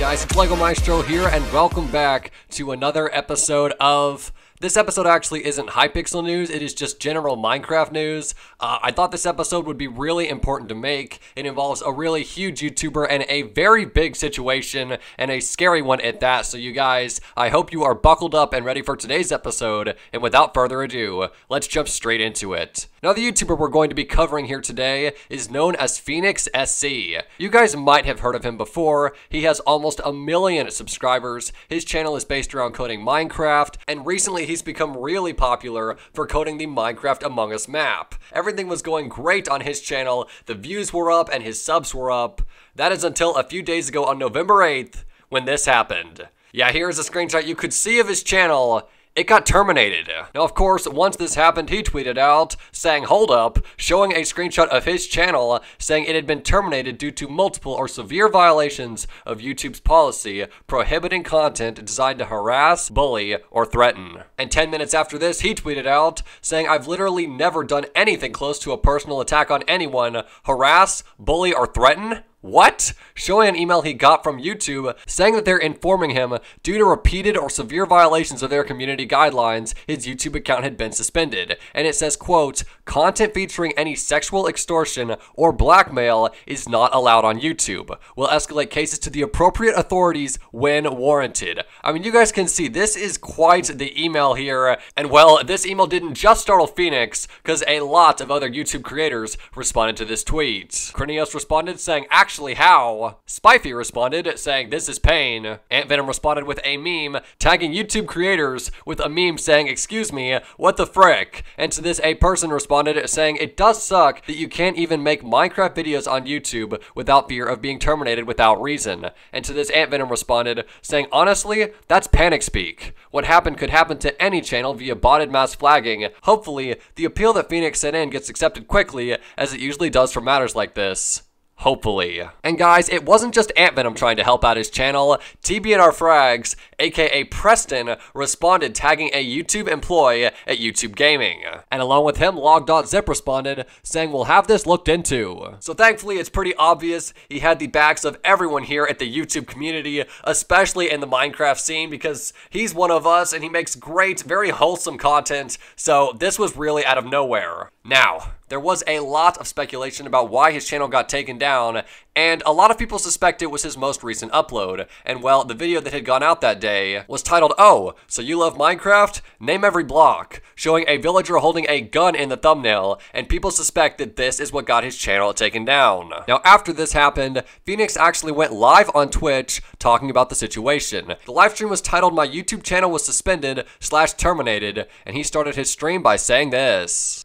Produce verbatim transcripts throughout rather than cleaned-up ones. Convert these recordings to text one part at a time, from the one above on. guys, it's Lego Maestro here, and welcome back to another episode of... This episode actually isn't Hypixel news, it is just general Minecraft news. Uh, I thought this episode would be really important to make. It involves a really huge YouTuber and a very big situation, and a scary one at that. So you guys, I hope you are buckled up and ready for today's episode. And without further ado, let's jump straight into it. Now, the YouTuber we're going to be covering here today is known as Phoenix S C. You guys might have heard of him before. He has almost a million subscribers. His channel is based around coding Minecraft, and recently he's become really popular for coding the Minecraft Among Us map. Everything was going great on his channel, the views were up and his subs were up. That is until a few days ago on November eighth when this happened. Yeah, here's a screenshot you could see of his channel. It got terminated. Now, of course, once this happened, he tweeted out saying, "Hold up," showing a screenshot of his channel saying it had been terminated due to multiple or severe violations of YouTube's policy prohibiting content designed to harass, bully, or threaten. And ten minutes after this, he tweeted out saying, "I've literally never done anything close to a personal attack on anyone, harass, bully, or threaten." What? Showing an email he got from YouTube saying that they're informing him due to repeated or severe violations of their community guidelines, his YouTube account had been suspended. And it says, quote, "Content featuring any sexual extortion or blackmail is not allowed on YouTube. We'll escalate cases to the appropriate authorities when warranted." I mean, you guys can see this is quite the email here. And well, this email didn't just startle Phoenix, because a lot of other YouTube creators responded to this tweet. Krinios responded saying, "Actually, Actually, how?" Spifey responded saying, "This is pain." AntVenom responded with a meme, tagging YouTube creators with a meme saying, "Excuse me, what the frick?" And to this, a person responded saying, "It does suck that you can't even make Minecraft videos on YouTube without fear of being terminated without reason." And to this, AntVenom responded saying, "Honestly, that's panic speak. What happened could happen to any channel via botted mass flagging. Hopefully, the appeal that Phoenix sent in gets accepted quickly, as it usually does for matters like this." Hopefully. And guys, it wasn't just AntVenom trying to help out his channel. T B N R Frags, aka Preston, responded tagging a YouTube employee at YouTube Gaming. And along with him, Logdotzip responded saying, "We'll have this looked into." So thankfully, it's pretty obvious he had the backs of everyone here at the YouTube community, especially in the Minecraft scene, because he's one of us and he makes great, very wholesome content. So this was really out of nowhere. Now, there was a lot of speculation about why his channel got taken down, and a lot of people suspect it was his most recent upload. And well, the video that had gone out that day was titled, "Oh, so you love Minecraft? Name every block," showing a villager holding a gun in the thumbnail, and people suspect that this is what got his channel taken down. Now, after this happened, Phoenix actually went live on Twitch talking about the situation. The live stream was titled, "My YouTube channel was suspended slash terminated," and he started his stream by saying this.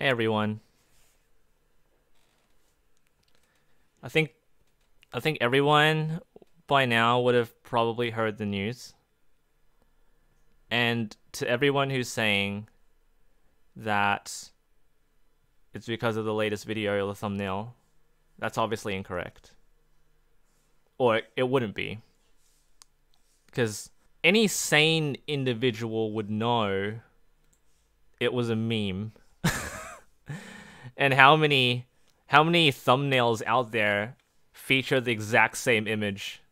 Hey everyone. I think I think everyone by now would have probably heard the news. And to everyone who's saying that it's because of the latest video or the thumbnail, that's obviously incorrect. Or it, it wouldn't be. Because any sane individual would know it was a meme. And how many how many thumbnails out there feature the exact same image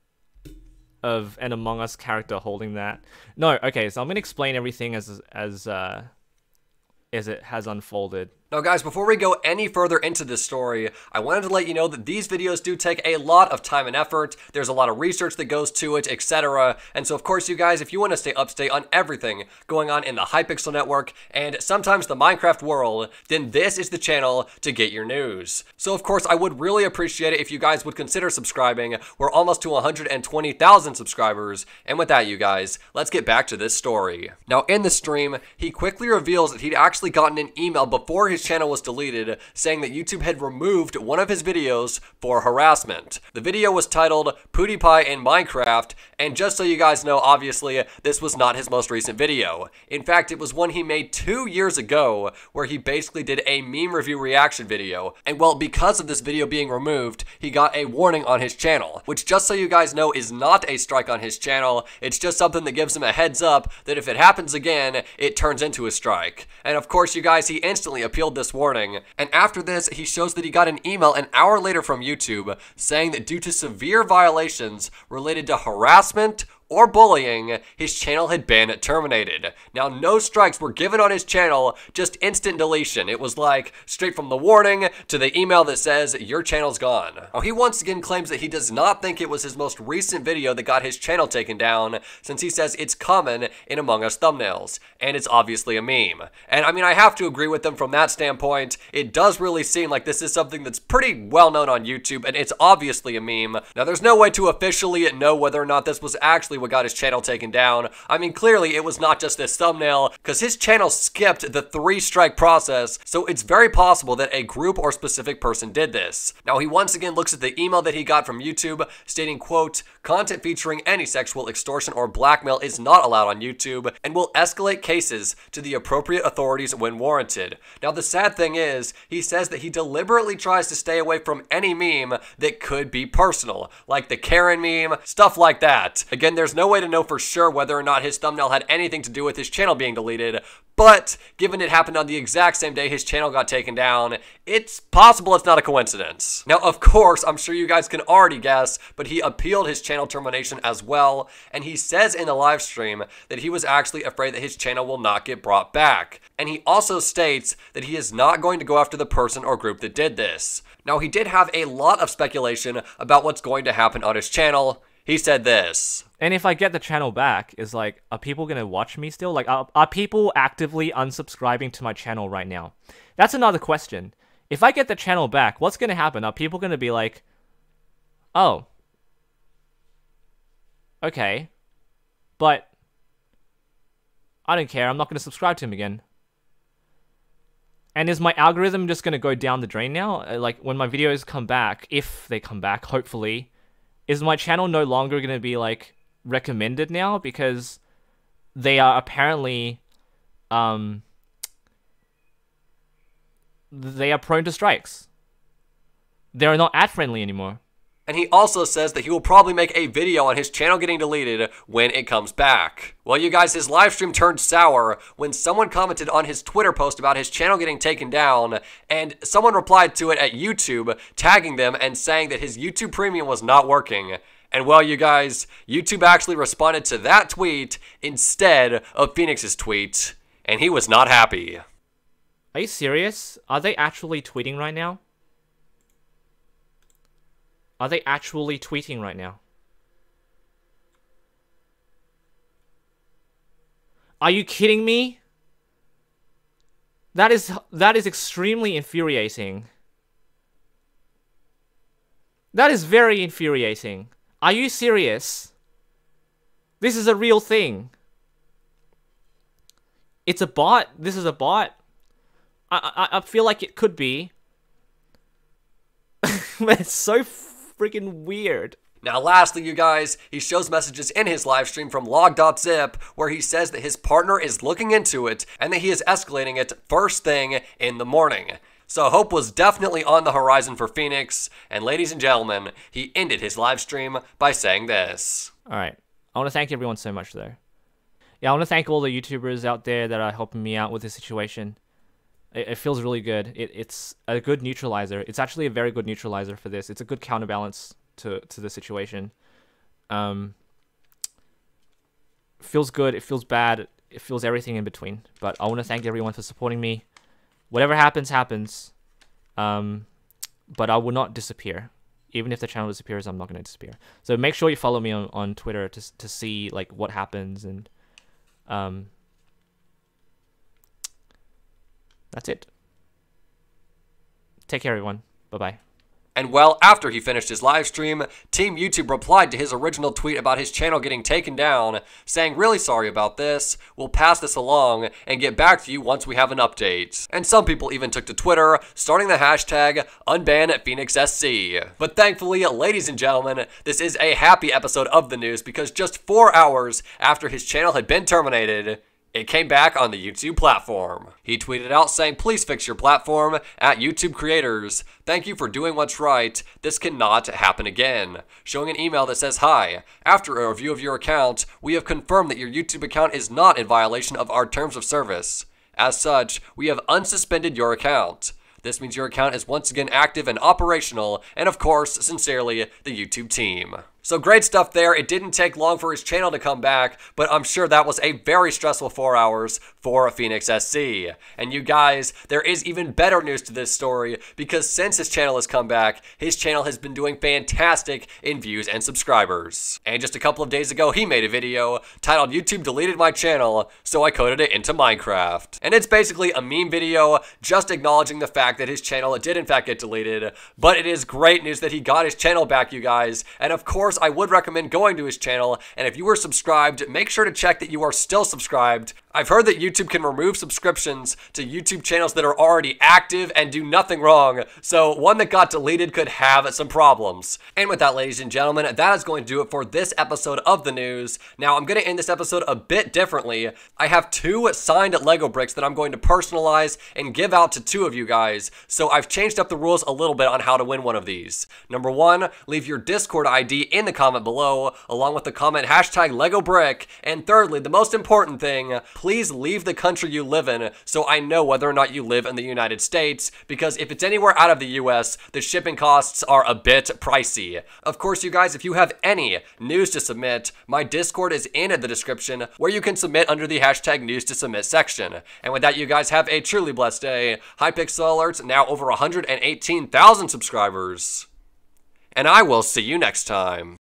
of an Among Us character holding that? No, okay, so I'm gonna explain everything as as uh as it has unfolded. Now guys, before we go any further into this story, I wanted to let you know that these videos do take a lot of time and effort. There's a lot of research that goes to it, et cetera. And so of course, you guys, if you want to stay up to date on everything going on in the Hypixel network and sometimes the Minecraft world, then this is the channel to get your news. So of course, I would really appreciate it if you guys would consider subscribing. We're almost to one hundred twenty thousand subscribers. And with that, you guys, let's get back to this story. Now in the stream, he quickly reveals that he'd actually gotten an email before his His channel was deleted saying that YouTube had removed one of his videos for harassment. The video was titled "PewDiePie in Minecraft," and just so you guys know, obviously this was not his most recent video. In fact, it was one he made two years ago where he basically did a meme review reaction video. And well, because of this video being removed, he got a warning on his channel, which just so you guys know is not a strike on his channel. It's just something that gives him a heads up that if it happens again, it turns into a strike. And of course, you guys, he instantly appealed revealed this warning. And after this, he shows that he got an email an hour later from YouTube saying that due to severe violations related to harassment or bullying, his channel had been terminated. Now, no strikes were given on his channel, just instant deletion. It was like straight from the warning to the email that says your channel's gone. Oh, he once again claims that he does not think it was his most recent video that got his channel taken down, since he says it's common in Among Us thumbnails, and it's obviously a meme. And I mean, I have to agree with them from that standpoint. It does really seem like this is something that's pretty well known on YouTube, and it's obviously a meme. Now, there's no way to officially know whether or not this was actually what got his channel taken down. I mean, clearly it was not just this thumbnail, because his channel skipped the three strike process, so it's very possible that a group or specific person did this. Now, he once again looks at the email that he got from YouTube stating, quote, content featuring any sexual extortion or blackmail is not allowed on YouTube and will escalate cases to the appropriate authorities when warranted. Now, the sad thing is, he says that he deliberately tries to stay away from any meme that could be personal, like the Karen meme, stuff like that. Again, there's There's no way to know for sure whether or not his thumbnail had anything to do with his channel being deleted, but given it happened on the exact same day his channel got taken down, it's possible it's not a coincidence. Now, of course, I'm sure you guys can already guess, but he appealed his channel termination as well, and he says in the live stream that he was actually afraid that his channel will not get brought back. And he also states that he is not going to go after the person or group that did this. Now, he did have a lot of speculation about what's going to happen on his channel. He said this. And if I get the channel back, is like, are people gonna watch me still? Like, are, are people actively unsubscribing to my channel right now? That's another question. If I get the channel back, what's gonna happen? Are people gonna be like, oh, okay, but I don't care, I'm not gonna subscribe to him again. And is my algorithm just gonna go down the drain now? Like, when my videos come back, if they come back, hopefully, is my channel no longer going to be, like, recommended now? Because they are apparently, um, they are prone to strikes. They are not ad-friendly anymore. And he also says that he will probably make a video on his channel getting deleted when it comes back. Well, you guys, his live stream turned sour when someone commented on his Twitter post about his channel getting taken down, and someone replied to it at YouTube, tagging them and saying that his YouTube Premium was not working. And well, you guys, YouTube actually responded to that tweet instead of Phoenix's tweet, and he was not happy. Are you serious? Are they actually tweeting right now? Are they actually tweeting right now? Are you kidding me? That is that is extremely infuriating. That is very infuriating. Are you serious? This is a real thing. It's a bot. This is a bot. I I, I feel like it could be. It's so freaking weird. Now, lastly, you guys, he shows messages in his live stream from Logdotzip where he says that his partner is looking into it and that he is escalating it first thing in the morning. So hope was definitely on the horizon for Phoenix. And ladies and gentlemen, he ended his live stream by saying this. All right. I want to thank everyone so much, though. Yeah, I want to thank all the YouTubers out there that are helping me out with this situation. It feels really good. It, it's a good neutralizer. It's actually a very good neutralizer for this. It's a good counterbalance to, to the situation. Um, feels good. It feels bad. It feels everything in between. But I want to thank everyone for supporting me. Whatever happens, happens. Um, but I will not disappear. Even if the channel disappears, I'm not going to disappear. So make sure you follow me on, on Twitter to, to see like what happens. And... Um, That's it. Take care, everyone. Bye-bye. And well, after he finished his live stream, Team YouTube replied to his original tweet about his channel getting taken down, saying, really sorry about this, we'll pass this along and get back to you once we have an update. And some people even took to Twitter, starting the hashtag unban Phoenix S C. But thankfully, ladies and gentlemen, this is a happy episode of the news because just four hours after his channel had been terminated, it came back on the YouTube platform. He tweeted out saying, please fix your platform at YouTube creators. Thank you for doing what's right. This cannot happen again. Showing an email that says, hi, after a review of your account, we have confirmed that your YouTube account is not in violation of our terms of service. As such, we have unsuspended your account. This means your account is once again active and operational, and of course, sincerely, the YouTube team. So great stuff there. It didn't take long for his channel to come back, but I'm sure that was a very stressful four hours for Phoenix S C. And you guys, there is even better news to this story, because since his channel has come back, his channel has been doing fantastic in views and subscribers. And just a couple of days ago, he made a video titled, "YouTube deleted my channel, so I coded it into Minecraft." And it's basically a meme video just acknowledging the fact that his channel did in fact get deleted, but it is great news that he got his channel back, you guys. And of course, I would recommend going to his channel, and if you were subscribed, make sure to check that you are still subscribed. I've heard that YouTube can remove subscriptions to YouTube channels that are already active and do nothing wrong, so one that got deleted could have some problems. And with that, ladies and gentlemen, that is going to do it for this episode of the news. Now, I'm going to end this episode a bit differently. I have two signed Lego bricks that I'm going to personalize and give out to two of you guys, so I've changed up the rules a little bit on how to win one of these. Number one, leave your Discord I D in the comment below, along with the comment hashtag Lego brick. And thirdly, the most important thing, please leave the country you live in so I know whether or not you live in the United States, because if it's anywhere out of the U S, the shipping costs are a bit pricey. Of course, you guys, if you have any news to submit, my Discord is in the description where you can submit under the hashtag news to submit section. And with that, you guys have a truly blessed day. Hypixel Alerts, now over one hundred eighteen thousand subscribers. And I will see you next time.